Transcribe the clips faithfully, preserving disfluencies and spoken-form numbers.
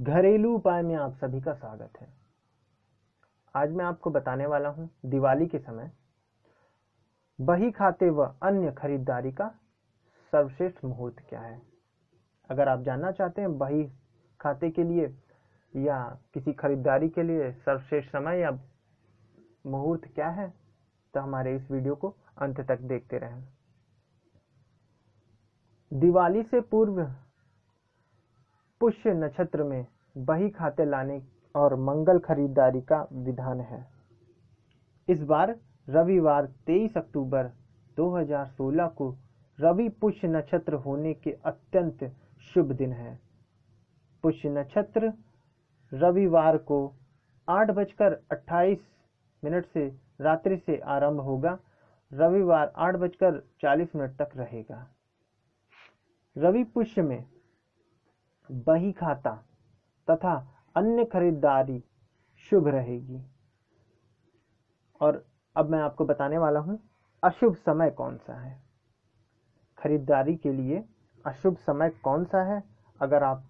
घरेलू उपाय में आप सभी का स्वागत है। आज मैं आपको बताने वाला हूं दिवाली के समय बही खाते व अन्य खरीदारी का सर्वश्रेष्ठ मुहूर्त क्या है। अगर आप जानना चाहते हैं बही खाते के लिए या किसी खरीदारी के लिए सर्वश्रेष्ठ समय या मुहूर्त क्या है तो हमारे इस वीडियो को अंत तक देखते रहें। दिवाली से पूर्व पुष्य नक्षत्र में बही खाते लाने और मंगल खरीदारी का विधान है। इस बार रविवार तेईस अक्टूबर दो हज़ार सोलह को रवि पुष्य नक्षत्र होने के अत्यंत शुभ दिन है। पुष्य नक्षत्र रविवार को आठ बजकर अट्ठाईस मिनट से रात्रि से आरंभ होगा। रविवार आठ बजकर चालीस मिनट तक रहेगा। रवि पुष्य में बही खाता तथा अन्य खरीदारी शुभ रहेगी। और अब मैं आपको बताने वाला हूं अशुभ समय कौन सा है, खरीदारी के लिए अशुभ समय कौन सा है। अगर आप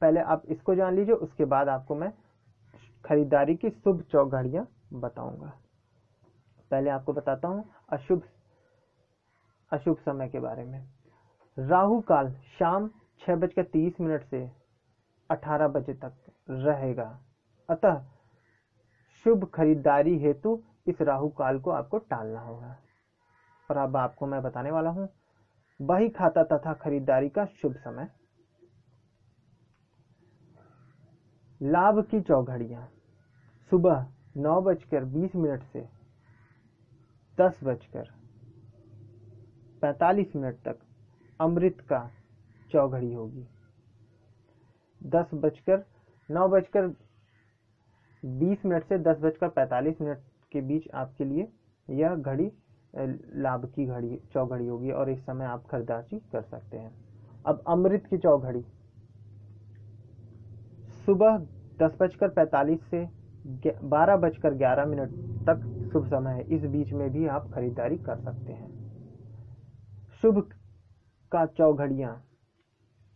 पहले आप इसको जान लीजिए, उसके बाद आपको मैं खरीदारी की शुभ चौघड़िया बताऊंगा। पहले आपको बताता हूं अशुभ अशुभ समय के बारे में। राहु काल शाम छः बजकर तीस मिनट से अठारह बजे तक रहेगा, अतः शुभ खरीदारी हेतु इस राहु काल को आपको टालना होगा। और अब आपको मैं बताने वाला हूँ बही खाता तथा खरीदारी का शुभ समय। लाभ की चौघड़िया सुबह नौ बजकर बीस मिनट से दस बजकर पैंतालीस मिनट तक अमृत का चौघड़ी होगी। दस बजकर नौ बजकर बीस मिनट से दस बजकर पैंतालीस मिनट के बीच आपके लिए यह घड़ी लाभ की घड़ी चौघड़ी होगी और इस समय आप खरीदारी कर सकते हैं। अब अमृत की चौघड़ी सुबह दस बजकर पैंतालीस से बारह बजकर ग्यारह मिनट तक शुभ समय है, इस बीच में भी आप खरीदारी कर सकते हैं। शुभ का चौघड़ियाँ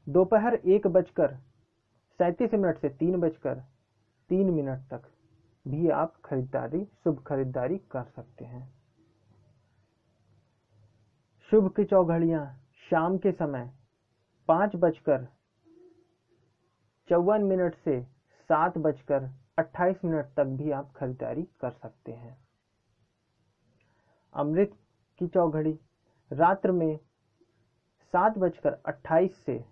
दोपहर एक बजकर सैंतीस मिनट से तीन बजकर तीन मिनट तक भी आप खरीदारी शुभ खरीदारी कर सकते हैं। शुभ की चौघड़ियाँ शाम के समय पाँच बजकर चौवन मिनट से सात बजकर अट्ठाईस मिनट तक भी आप खरीदारी कर सकते हैं। अमृत की चौघड़ी रात्र में सात बजकर अट्ठाईस से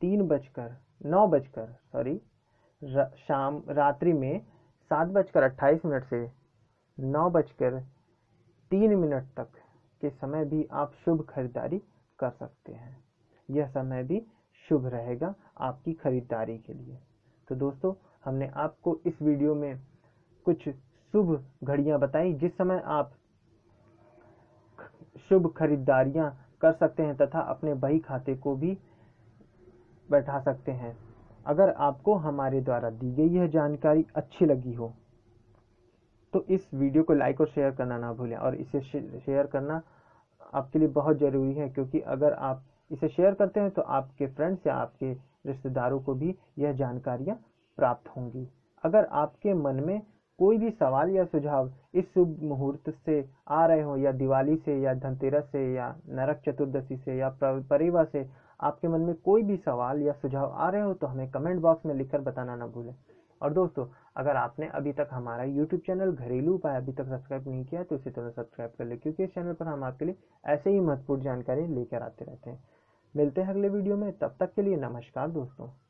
तीन बजकर नौ बजकर सॉरी रा, शाम रात्रि में सात बजकर अट्ठाईस मिनट से नौ बजकर तीन मिनट तक के समय भी आप शुभ खरीदारी कर सकते हैं। यह समय भी शुभ रहेगा आपकी खरीदारी के लिए। तो दोस्तों, हमने आपको इस वीडियो में कुछ शुभ घड़ियां बताई जिस समय आप शुभ खरीदारियां कर सकते हैं तथा अपने बही खाते को भी बैठा सकते हैं। अगर आपको हमारे द्वारा दी गई यह जानकारी अच्छी लगी हो तो इस वीडियो को लाइक और शेयर करना ना भूलें। और इसे शेयर करना आपके लिए बहुत ज़रूरी है, क्योंकि अगर आप इसे शेयर करते हैं तो आपके फ्रेंड्स या आपके रिश्तेदारों को भी यह जानकारियाँ प्राप्त होंगी। अगर आपके मन में कोई भी सवाल या सुझाव इस शुभ मुहूर्त से आ रहे हो, या दिवाली से या धनतेरस से या नरक चतुर्दशी से या परिवा से आपके मन में कोई भी सवाल या सुझाव आ रहे हो तो हमें कमेंट बॉक्स में लिखकर बताना ना भूलें। और दोस्तों, अगर आपने अभी तक हमारा यूट्यूब चैनल घरेलू उपाय अभी तक सब्सक्राइब नहीं किया तो इसे तुरंत सब्सक्राइब कर लें, क्योंकि इस चैनल पर हम आपके लिए ऐसे ही महत्वपूर्ण जानकारी लेकर आते रहते हैं। मिलते हैं अगले वीडियो में, तब तक के लिए नमस्कार दोस्तों।